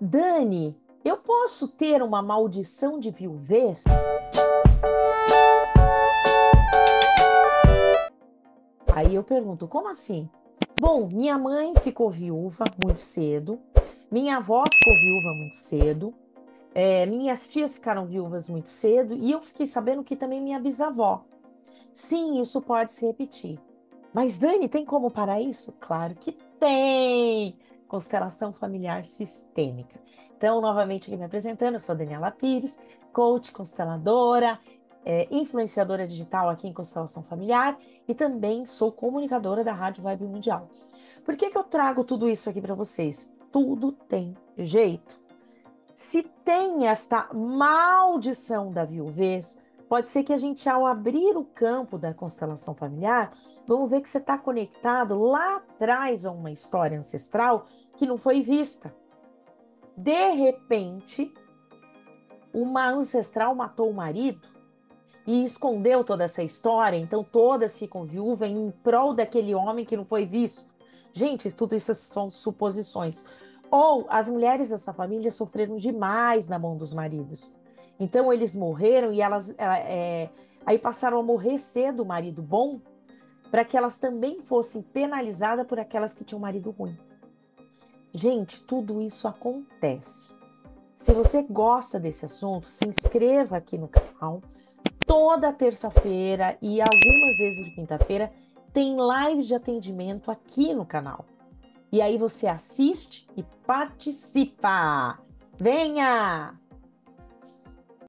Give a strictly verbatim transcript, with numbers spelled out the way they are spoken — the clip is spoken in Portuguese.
Dani, eu posso ter uma maldição de viuvez? Aí eu pergunto, como assim? Bom, minha mãe ficou viúva muito cedo, minha avó ficou viúva muito cedo, é, minhas tias ficaram viúvas muito cedo e eu fiquei sabendo que também minha bisavó. Sim, isso pode se repetir. Mas Dani, tem como parar isso? Claro que tem! Constelação Familiar Sistêmica. Então, novamente aqui me apresentando, eu sou Daniela Pires, coach, consteladora, é, influenciadora digital aqui em Constelação Familiar e também sou comunicadora da Rádio Vibe Mundial. Por que que eu trago tudo isso aqui para vocês? Tudo tem jeito. Se tem esta maldição da viuvez, pode ser que a gente, ao abrir o campo da constelação familiar, vamos ver que você está conectado lá atrás a uma história ancestral que não foi vista. De repente, uma ancestral matou o marido e escondeu toda essa história, então todas ficam viúvas em prol daquele homem que não foi visto. Gente, tudo isso são suposições. Ou as mulheres dessa família sofreram demais na mão dos maridos. Então, eles morreram e elas ela, é, aí passaram a morrer cedo o marido bom para que elas também fossem penalizadas por aquelas que tinham marido ruim. Gente, tudo isso acontece. Se você gosta desse assunto, se inscreva aqui no canal. Toda terça-feira e algumas vezes de quinta-feira tem live de atendimento aqui no canal. E aí você assiste e participa. Venha!